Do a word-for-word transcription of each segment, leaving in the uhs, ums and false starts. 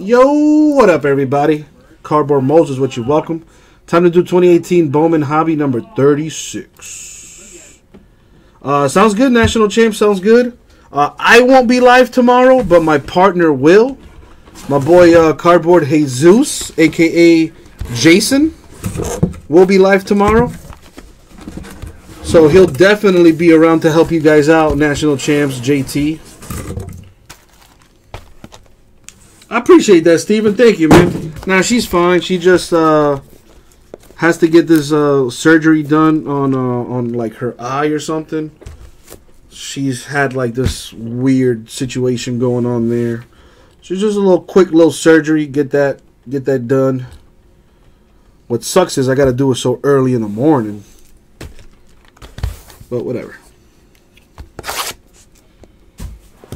Yo, what up, everybody? Cardboard Moses, what you welcome. Time to do twenty eighteen Bowman Hobby number thirty-six. Uh, sounds good, National Champ, sounds good. Uh, I won't be live tomorrow, but my partner will. My boy uh, Cardboard Jesus, a k a. Jason, will be live tomorrow. So he'll definitely be around to help you guys out, National Champs, J T. I appreciate that, Steven. Thank you, man. Nah, she's fine. She just uh, has to get this uh, surgery done on, uh, on like, her eye or something. She's had, like, this weird situation going on there. So just a little quick little surgery. Get that, get that done. What sucks is I got to do it so early in the morning. But whatever.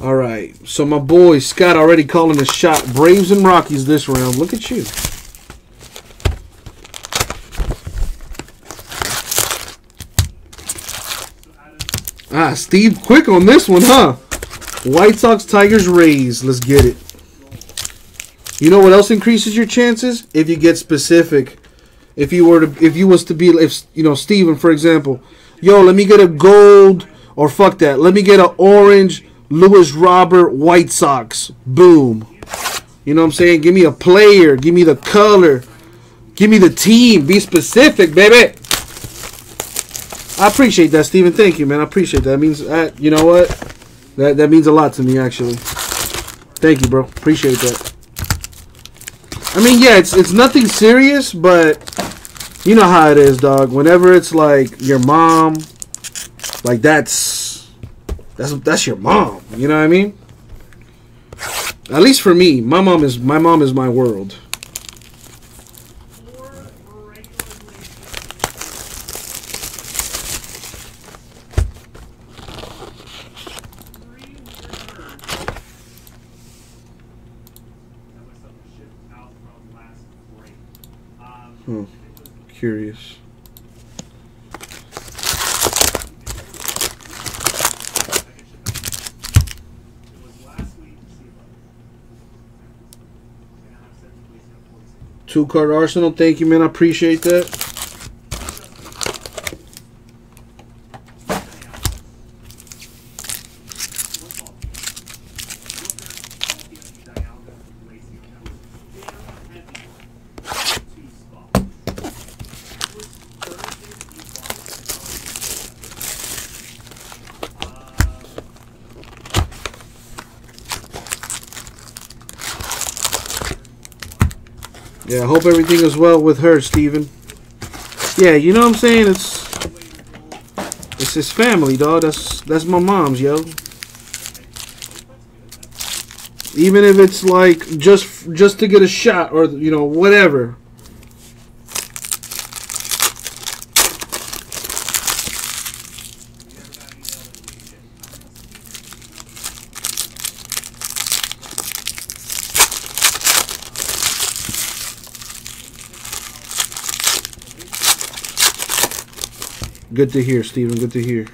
All right. So my boy Scott already calling the shot. Braves and Rockies this round. Look at you. Ah, Steve, quick on this one, huh? White Sox, Tigers, Rays. Let's get it. You know what else increases your chances? If you get specific. If you were to, if you was to be, if you know, Steven, for example. Yo, let me get a gold, or fuck that. Let me get an orange Lewis Robert White Sox. Boom. You know what I'm saying? Give me a player. Give me the color. Give me the team. Be specific, baby. I appreciate that, Steven. Thank you, man. I appreciate that. That means, that, you know what? That, that means a lot to me, actually. Thank you, bro. Appreciate that. I mean, yeah, it's, it's nothing serious, but... You know how it is, dog. Whenever it's like your mom, like that's that's that's your mom. You know what I mean? At least for me, my mom is my mom is my world. Hmm. Curious. Two card Arsenal. Thank you, man. I appreciate that. Yeah, I hope everything is well with her, Steven. Yeah, you know what I'm saying? It's it's his family, dog. That's that's my mom's, yo. Even if it's like just just to get a shot or, you know, whatever. Good to hear, Steven. Good to hear.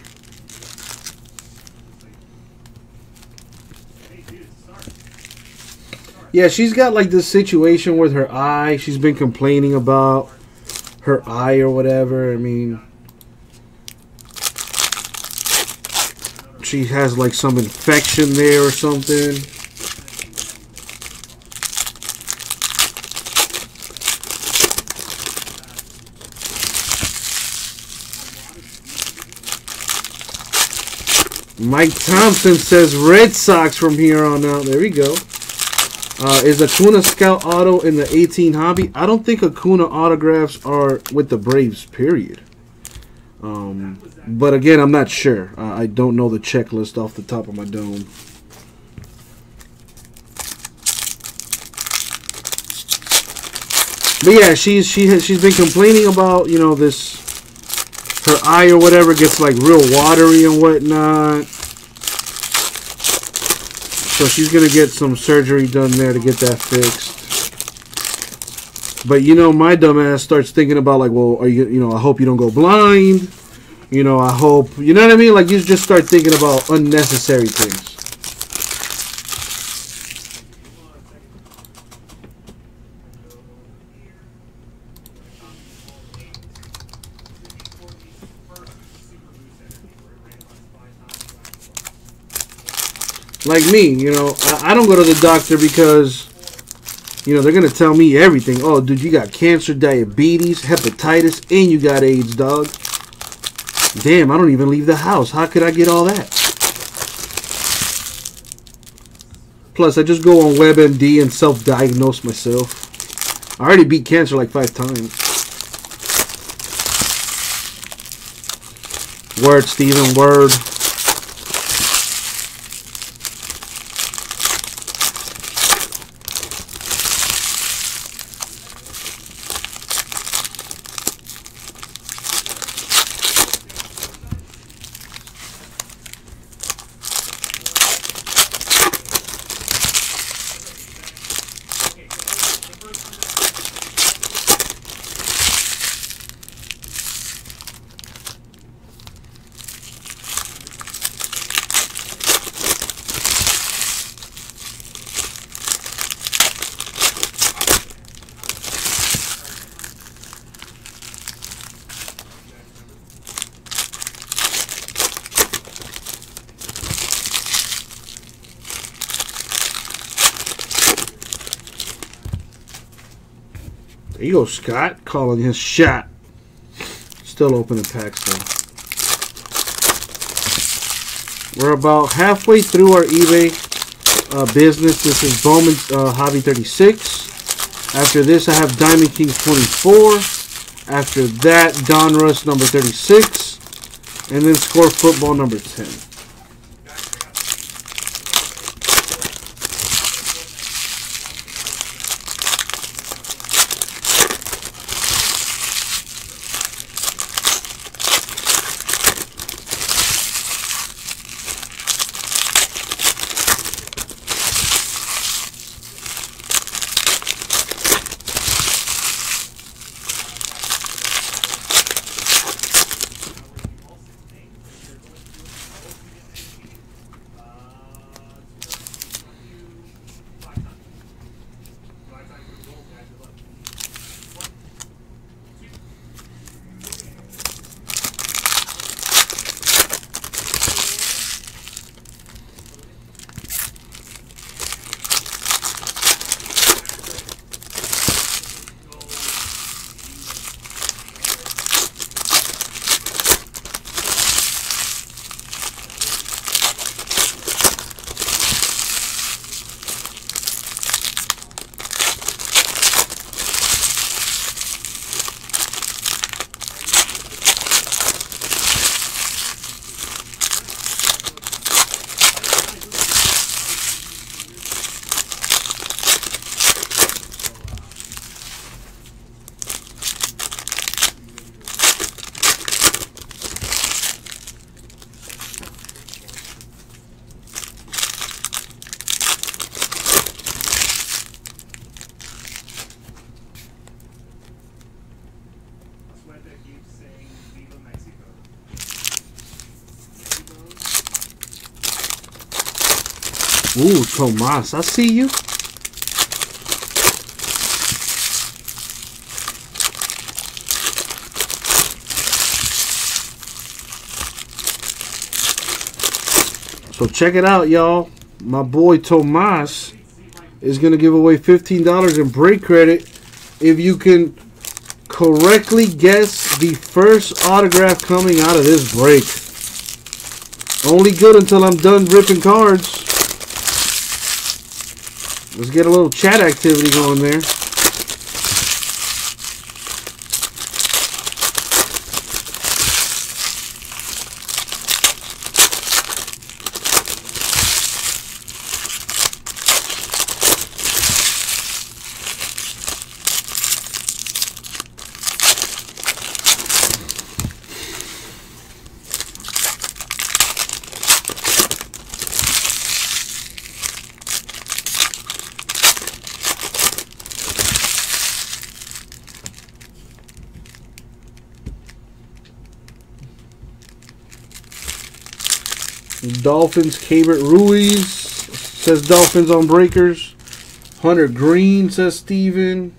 Yeah, she's got like this situation with her eye. She's been complaining about her eye or whatever. I mean, she has like some infection there or something. Mike Thompson says Red Sox from here on out. There we go. Uh, is Acuna Scout Auto in the eighteen hobby? I don't think Acuna autographs are with the Braves, period. Um, but again, I'm not sure. Uh, I don't know the checklist off the top of my dome. But yeah, she's, she has, she's been complaining about, you know, this... Her eye or whatever gets like real watery and whatnot. So she's going to get some surgery done there to get that fixed. But you know, my dumbass starts thinking about like, well, are you, you know, I hope you don't go blind. You know, I hope, you know what I mean? Like you just start thinking about unnecessary things. like me, you know, I, I don't go to the doctor because, you know, they're going to tell me everything. Oh, dude, you got cancer, diabetes, hepatitis, and you got AIDS, dog. Damn, I don't even leave the house. How could I get all that? Plus, I just go on WebMD and self-diagnose myself. I already beat cancer like five times. Word, Steven, word. There you go, Scott, calling his shot. Still open the packs, though. We're about halfway through our eBay uh, business. This is Bowman uh, Hobby thirty-six. After this, I have Diamond Kings twenty-four. After that, Don Russ number thirty-six. And then Score Football number ten. Ooh, Tomas, I see you. So check it out, y'all. My boy Tomas is going to give away fifteen dollars in break credit if you can correctly guess the first autograph coming out of this break. Only good until I'm done ripping cards. Let's get a little chat activity going there. Dolphins, Cabert Ruiz, says Dolphins on breakers. Hunter Green, says Steven.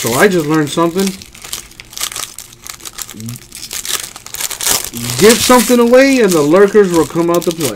So I just learned something. Give something away and the lurkers will come out to play.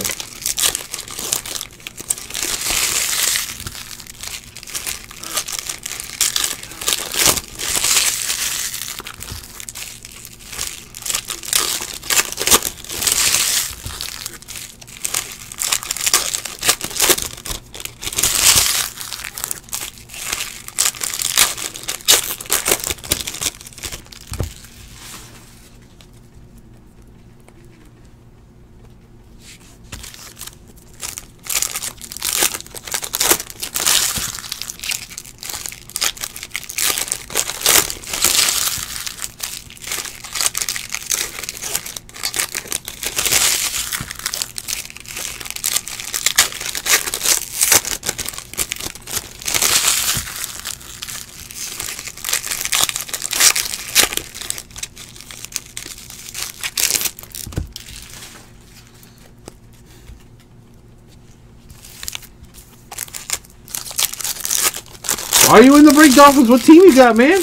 Are you in the break, Dolphins? What team you got, man?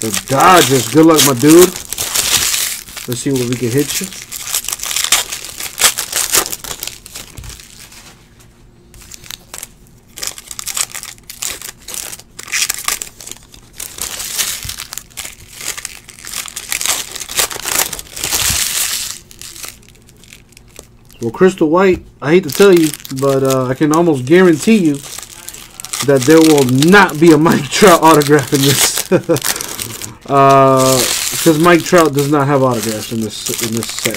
The Dodgers. Good luck, my dude. Let's see what we can hit you. Well, Crystal White, I hate to tell you, but uh, I can almost guarantee you that there will not be a Mike Trout autograph in this, because uh, Mike Trout does not have autographs in this in this set.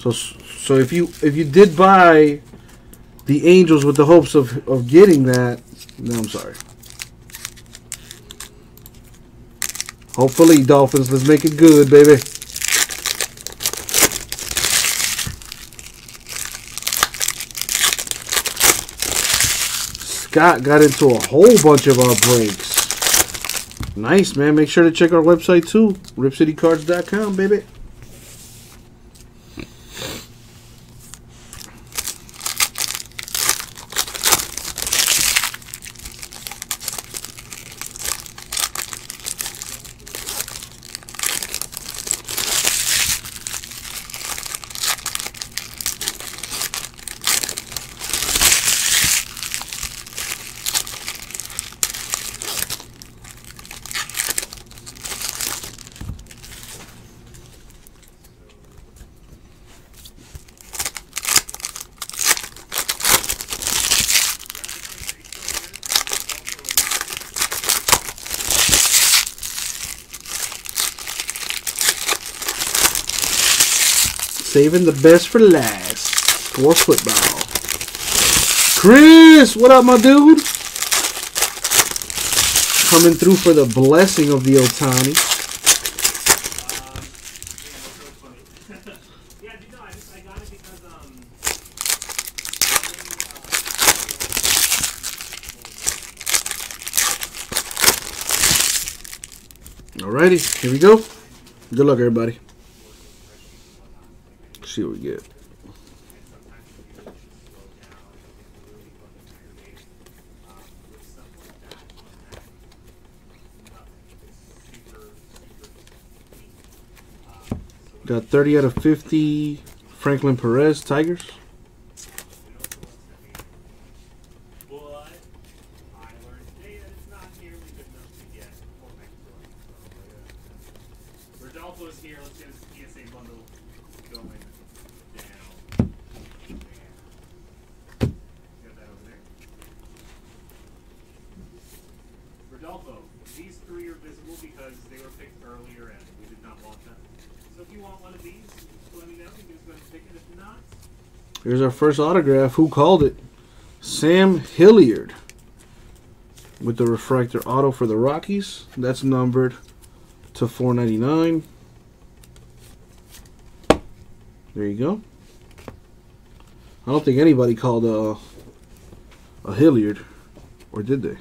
So, so if you if you did buy the Angels with the hopes of of getting that, no, I'm sorry. Hopefully, Dolphins, let's make it good, baby. Scott got into a whole bunch of our breaks. Nice, man. Make sure to check our website, too. Rip City Cards dot com, baby. Saving the best for last. Score Football. Chris, what up, my dude? Coming through for the blessing of the Ohtani. Um, yeah, that's so funny. Yeah, you know, I, just, I got it because, um... Alrighty, here we go. Good luck, everybody. See what we get. Got thirty out of fifty Franklin Perez Tigers. Here's our first autograph. Who called it? Sam Hilliard with the refractor auto for the Rockies. That's numbered to four ninety-nine. There you go. I don't think anybody called a, a Hilliard, or did they?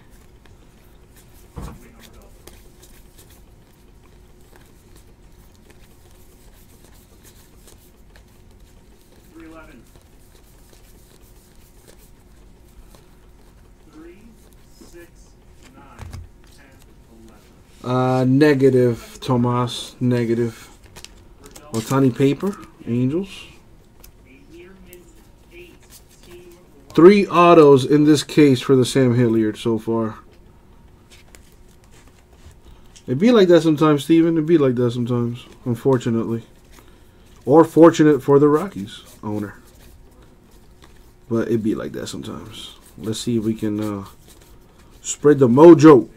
Uh, negative, Tomas. Negative. Ohtani paper. Angels. Three autos in this case for the Sam Hilliard so far. It'd be like that sometimes, Steven. It'd be like that sometimes, unfortunately. Or fortunate for the Rockies owner. But it'd be like that sometimes. Let's see if we can uh, spread the mojo.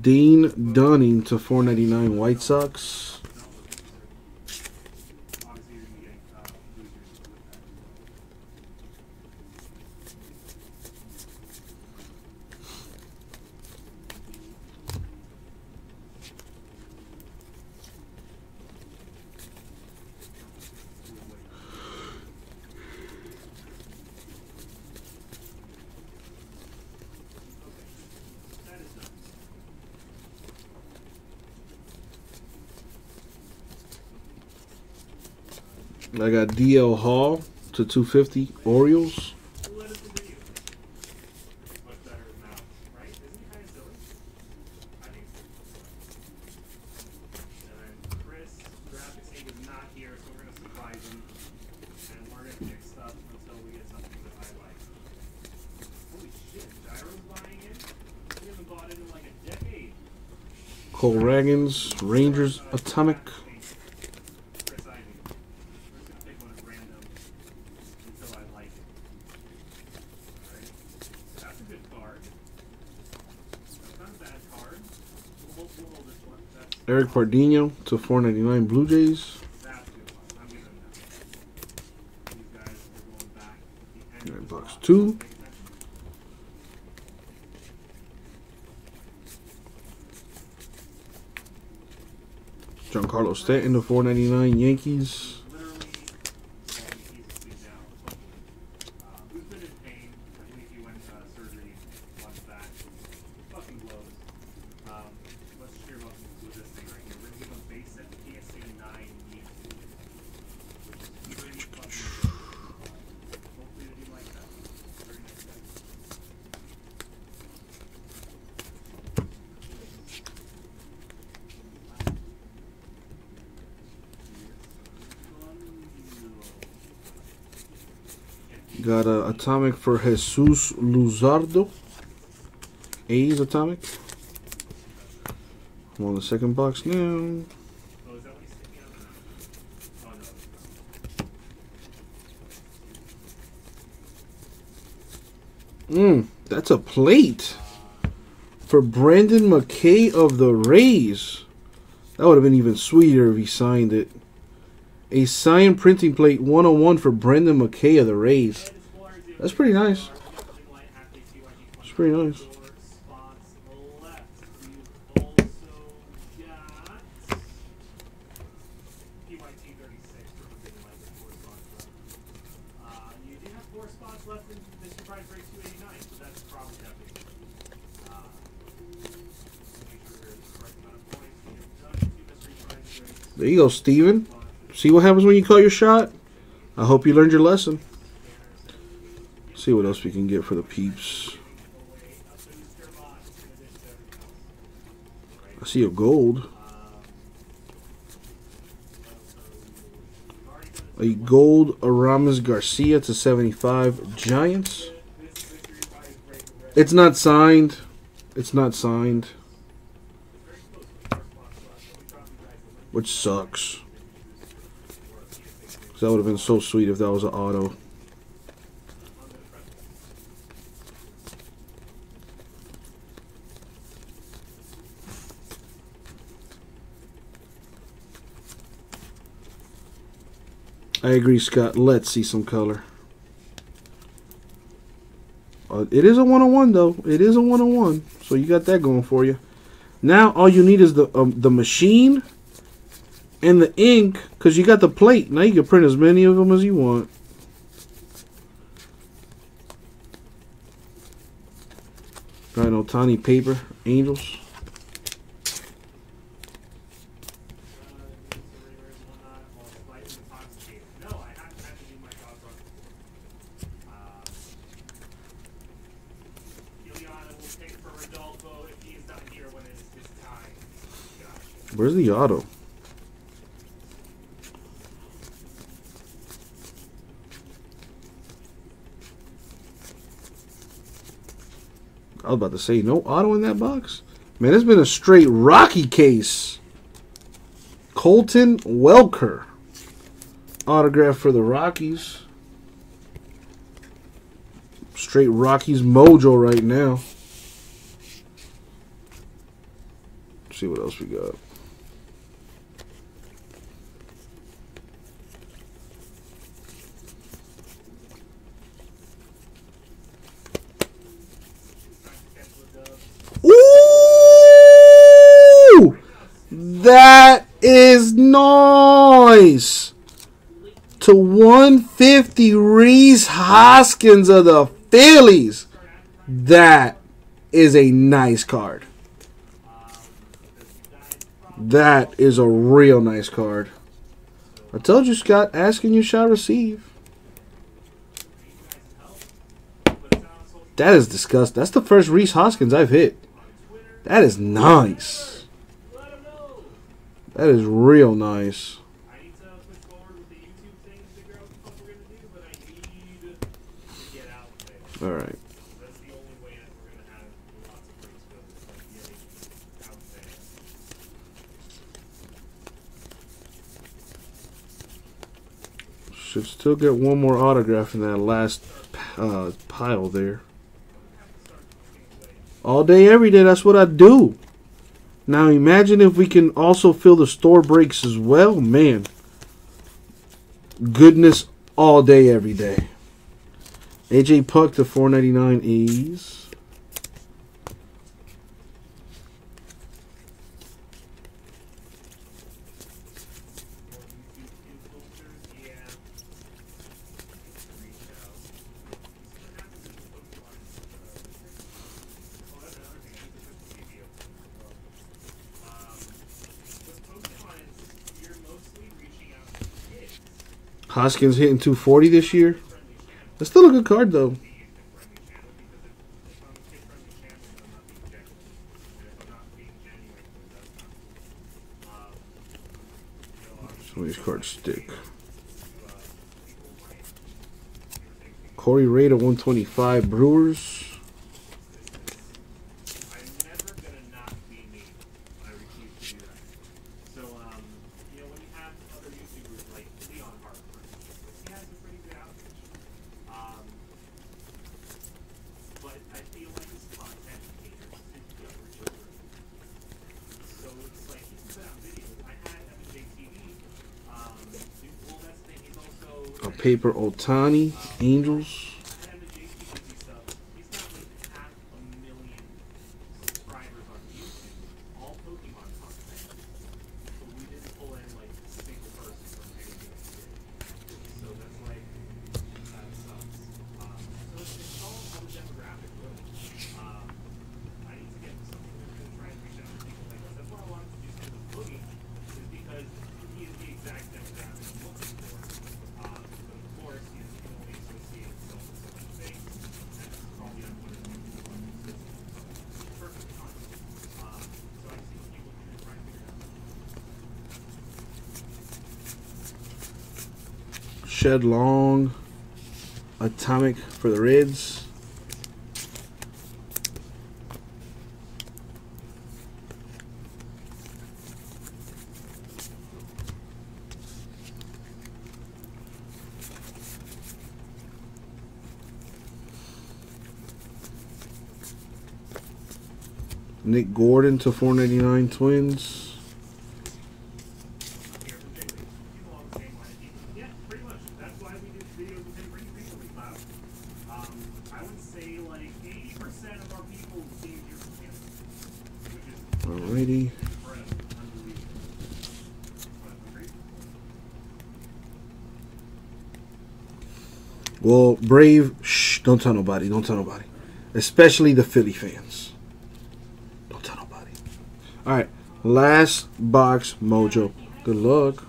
Dean Dunning to four ninety-nine White Sox. I got D L Hall to two fifty Orioles. Cole Ragans, Rangers Atomic. Eric Pardinho to four ninety-nine Blue Jays. And box two. Giancarlo Stanton to four ninety-nine Yankees. Got a Atomic for Jesus Luzardo. A's Atomic. I'm on the second box now. Mmm, that's a plate for Brendan McKay of the Rays. That would have been even sweeter if he signed it. A signed printing plate one oh one for Brendan McKay of the Rays. That's pretty nice. That's pretty nice. There you go, Steven. See what happens when you call your shot? I hope you learned your lesson. See what else we can get for the peeps. I see a gold. A gold Aramis Garcia to seventy-five Giants. It's not signed. It's not signed. Which sucks. That would have been so sweet if that was an auto. I agree, Scott. Let's see some color. Uh, it is a one oh one, though. It is a one oh one, so you got that going for you. Now all you need is the um, the machine. And the ink, because you got the plate. Now you can print as many of them as you want. Got an Ohtani paper, Angels. Where's the auto? I was about to say, no auto in that box? Man, it's been a straight Rocky case. Colton Welker. Autograph for the Rockies. Straight Rockies mojo right now. Let's see what else we got. Ooh! That is nice! To one fifty, Rhys Hoskins of the Phillies. That is a nice card. That is a real nice card. I told you, Scott, asking you shall receive. That is disgusting. That's the first Rhys Hoskins I've hit. That is nice. That is real nice. All right. Should still get one more autograph in that last uh, pile there. All day, every day, that's what I do. Now imagine if we can also fill the store breaks as well. Man, goodness all day, every day. A J Puck to four ninety-nine E's. Hoskins hitting two forty this year. That's still a good card, though. Some of these cards stick. Corey Rader, one twenty-five, Brewers. Paper Otani, Angels. Shed Long, Atomic for the Reds. Nick Gordon to four ninety-nine Twins. Well, Brave, shh, don't tell nobody, don't tell nobody. Especially the Philly fans. Don't tell nobody. All right, last box, mojo. Good luck.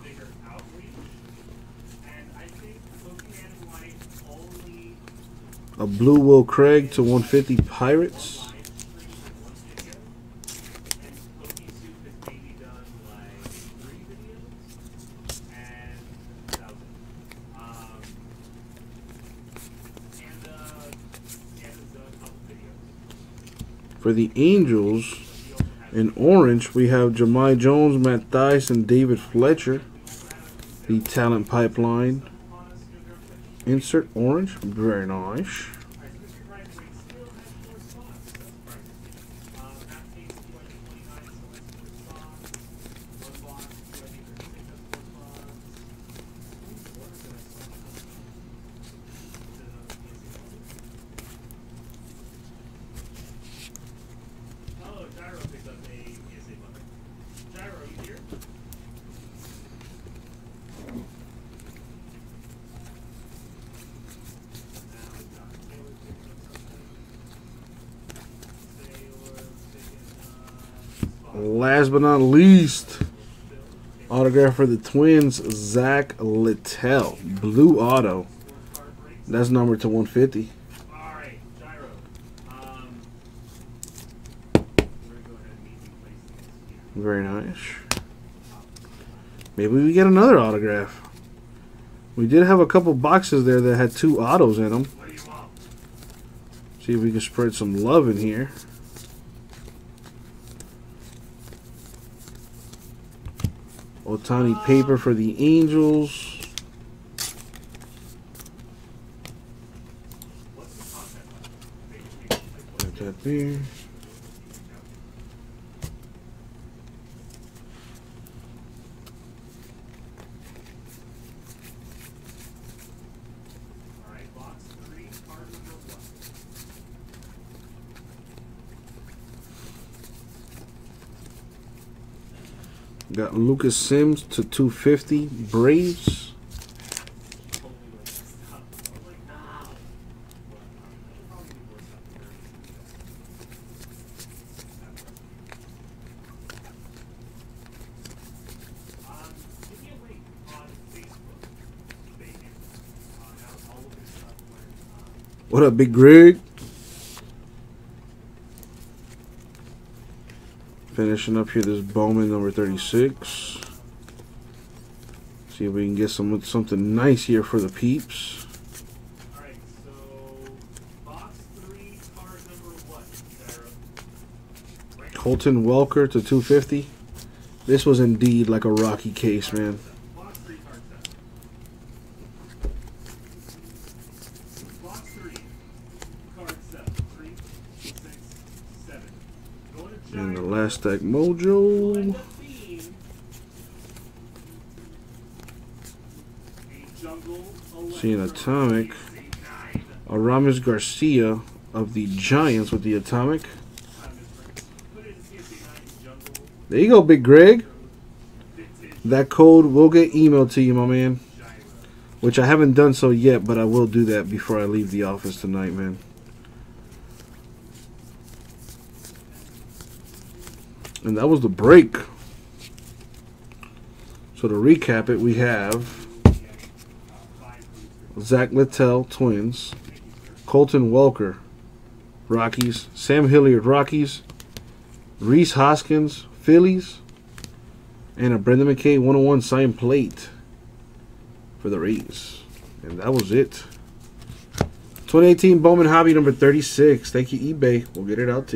A blue Will Craig to one fifty Pirates. For the Angels, in orange, we have Jamai Jones, Matt Theis, and David Fletcher. The Talent Pipeline. Insert orange. Very nice. Last but not least, autograph for the Twins, Zach Littell. Blue auto. That's numbered to one fifty. Very nice. Maybe we get another autograph. We did have a couple boxes there that had two autos in them. See if we can spread some love in here. Otani paper for the Angels. Put that there. Got Lucas Sims to two fifty, Braves. What up, Big Greg? Finishing up here this Bowman number thirty-six. See if we can get some something nice here for the peeps. All right, so box three, card number what? Right. Colton Welker to two fifty. This was indeed like a rocky case, man. Box three, card seven. Box three, card seven. Three, six, seven. And the last stack mojo. See an atomic. Aramis Garcia of the Giants with the atomic. There you go, Big Greg. That code will get emailed to you, my man. Which I haven't done so yet, but I will do that before I leave the office tonight, man. And that was the break. So to recap it, we have Zach Littell, Twins. Colton Welker, Rockies. Sam Hilliard, Rockies. Rhys Hoskins, Phillies. And a Brendan McKay one oh one signed plate for the Rays. And that was it. twenty eighteen Bowman Hobby number thirty-six. Thank you, eBay. We'll get it out to you.